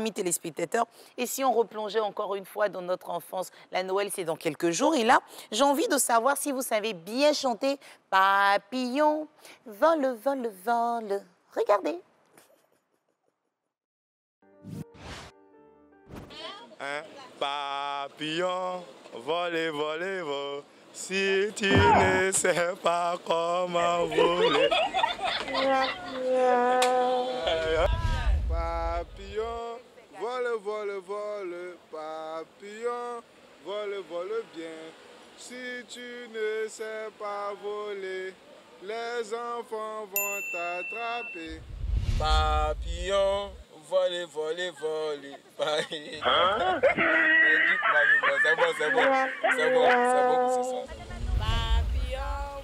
Amis téléspectateurs, et si on replongeait encore une fois dans notre enfance, la Noël c'est dans quelques jours, et là j'ai envie de savoir si vous savez bien chanter Papillon, vole, vole, vole. Regardez. Un papillon, vole, vole, vole. Si tu ne sais pas comment voler. Papillon, vole, vole, vole, papillon, vole, vole bien. Si tu ne sais pas voler, les enfants vont t'attraper. Papillon, vole, vole, vole, papillon. Hein? C'est bon. Papillon,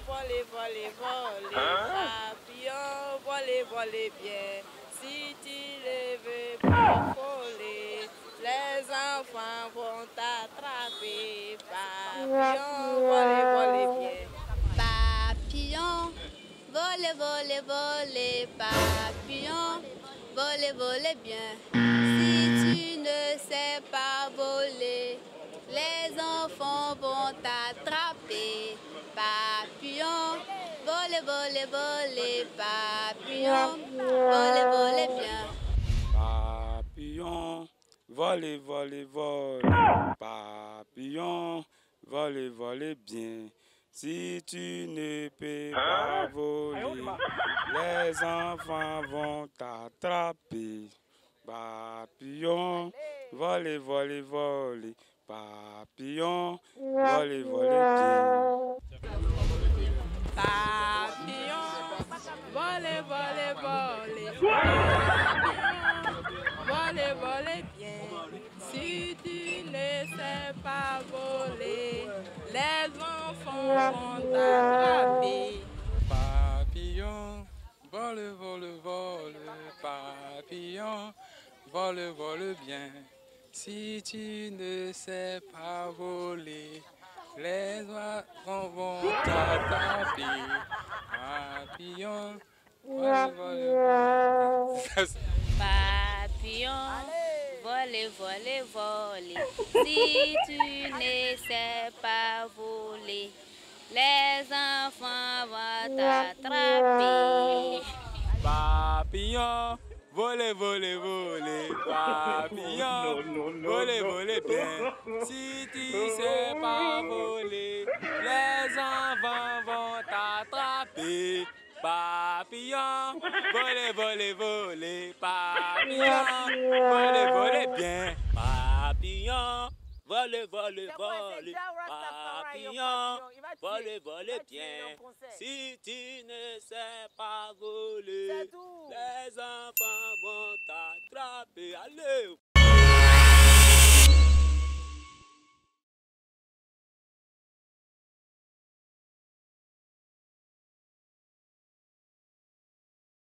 vole, vole, vole, papillon, vole, vole bien. Si tu ne veux pas voler, les enfants vont t'attraper. Papillon, vole, vole bien. Papillon, vole, vole, vole. Papillon, vole, vole bien. Si tu ne sais pas voler, les enfants vont t'attraper. Papillon, vole, vole, vole, papillon, vole, vole bien. Papillon, vole, vole, vole, papillon, vole, vole bien. Si tu ne peux pas voler, les enfants vont t'attraper. Papillon, vole, vole, vole, papillon, vole, vole bien. Papillon, vole, vole, vole, vole, vole bien. Si tu ne sais pas voler, les enfants vont t'attraper. Papillon, vole, vole, vole, papillon, vole, vole bien. Si tu ne sais pas voler, les oiseaux vont t'attraper. Papillon, vole, vole. Papillon, vole, vole, vole. Si tu ne sais pas voler, les enfants vont t'attraper. Papillon, vole, vole, vole, papillon, vole, vole bien. Si tu sais pas voler, les enfants vont t'attraper. Papillon, vole, vole, vole, papillon, vole, vole bien. Papillon, vole, vole, vole, papillon, vole, vole bien. Si tu ne sais pas voler, les enfants vont t'attraper. Allez!